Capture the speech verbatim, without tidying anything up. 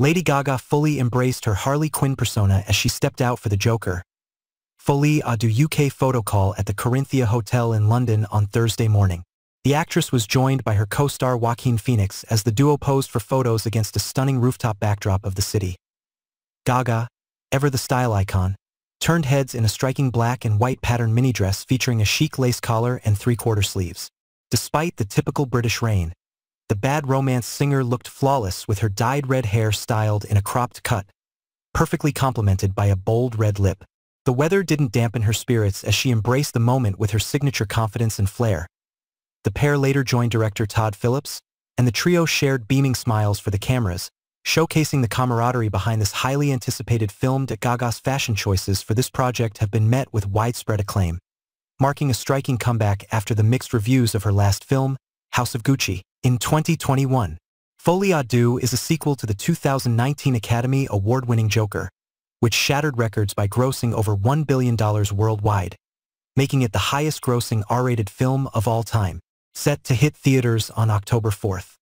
Lady Gaga fully embraced her Harley Quinn persona as she stepped out for the Joker: Folie à Deux U K photo call at the Corinthia Hotel in London on Thursday morning. The actress was joined by her co-star Joaquin Phoenix as the duo posed for photos against a stunning rooftop backdrop of the city. Gaga, ever the style icon, turned heads in a striking black and white pattern mini-dress featuring a chic lace collar and three-quarter sleeves. Despite the typical British rain, the Bad Romance singer looked flawless with her dyed red hair styled in a cropped cut, perfectly complemented by a bold red lip. The weather didn't dampen her spirits as she embraced the moment with her signature confidence and flair. The pair later joined director Todd Phillips, and the trio shared beaming smiles for the cameras, showcasing the camaraderie behind this highly anticipated film. Gaga's fashion choices for this project have been met with widespread acclaim, marking a striking comeback after the mixed reviews of her last film, House of Gucci. In twenty twenty-one, Folie à Deux is a sequel to the two thousand nineteen Academy Award-winning Joker, which shattered records by grossing over one billion dollars worldwide, making it the highest-grossing R rated film of all time. Set to hit theaters on October fourth.